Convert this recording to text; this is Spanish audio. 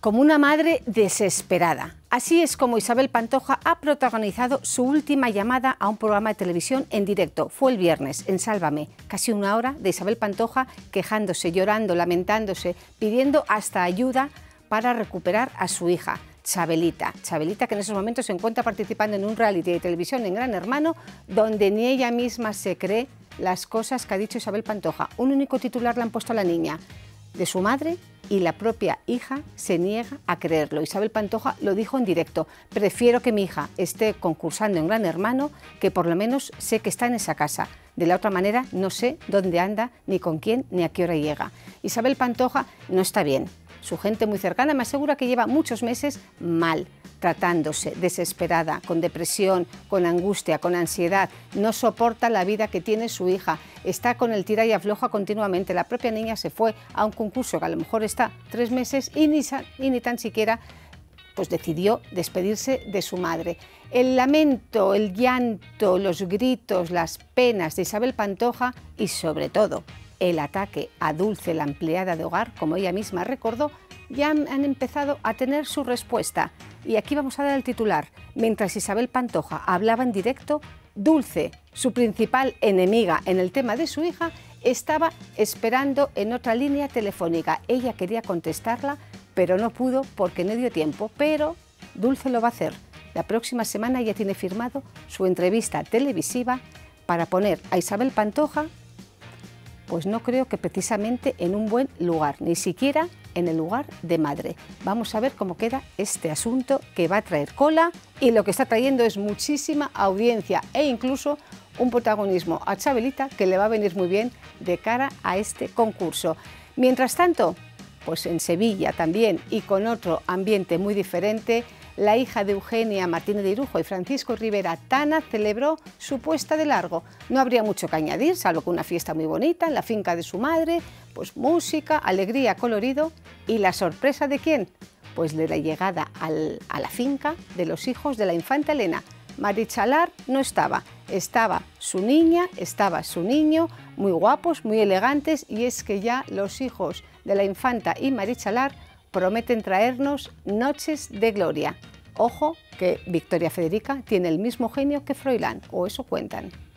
como una madre desesperada. Así es como Isabel Pantoja ha protagonizado su última llamada a un programa de televisión en directo. Fue el viernes, en Sálvame, casi una hora de Isabel Pantoja quejándose, llorando, lamentándose, pidiendo hasta ayuda para recuperar a su hija, Chabelita. Chabelita, que en esos momentos se encuentra participando en un reality de televisión en Gran Hermano, donde ni ella misma se cree las cosas que ha dicho Isabel Pantoja. Un único titular le han puesto a la niña, de su madre, y la propia hija se niega a creerlo. Isabel Pantoja lo dijo en directo: prefiero que mi hija esté concursando en Gran Hermano, que por lo menos sé que está en esa casa. De la otra manera no sé dónde anda, ni con quién, ni a qué hora llega. Isabel Pantoja no está bien. Su gente muy cercana me asegura que lleva muchos meses mal, tratándose, desesperada, con depresión, con angustia, con ansiedad. No soporta la vida que tiene su hija. Está con el tira y afloja continuamente. La propia niña se fue a un concurso que a lo mejor está 3 meses y ni tan siquiera pues decidió despedirse de su madre. El lamento, el llanto, los gritos, las penas de Isabel Pantoja y sobre todo el ataque a Dulce, la empleada de hogar, como ella misma recordó, ya han empezado a tener su respuesta. Y aquí vamos a dar el titular. Mientras Isabel Pantoja hablaba en directo, Dulce, su principal enemiga en el tema de su hija, estaba esperando en otra línea telefónica. Ella quería contestarla, pero no pudo porque no dio tiempo. Pero Dulce lo va a hacer. La próxima semana ya tiene firmado su entrevista televisiva para poner a Isabel Pantoja, pues no creo que precisamente en un buen lugar, ni siquiera en el lugar de madre. Vamos a ver cómo queda este asunto, que va a traer cola, y lo que está trayendo es muchísima audiencia e incluso un protagonismo a Chabelita que le va a venir muy bien de cara a este concurso. Mientras tanto, pues en Sevilla también, y con otro ambiente muy diferente, la hija de Eugenia Martínez de Irujo y Francisco Rivera Tana celebró su puesta de largo. No habría mucho que añadir, salvo que una fiesta muy bonita en la finca de su madre, pues música, alegría, colorido y la sorpresa de quién, pues de la llegada a la finca de los hijos de la infanta Elena. Marichalar no estaba, estaba su niña, estaba su niño, muy guapos, muy elegantes, y es que ya los hijos de la infanta y Marichalar prometen traernos noches de gloria. Ojo, que Victoria Federica tiene el mismo genio que Froilán, o eso cuentan.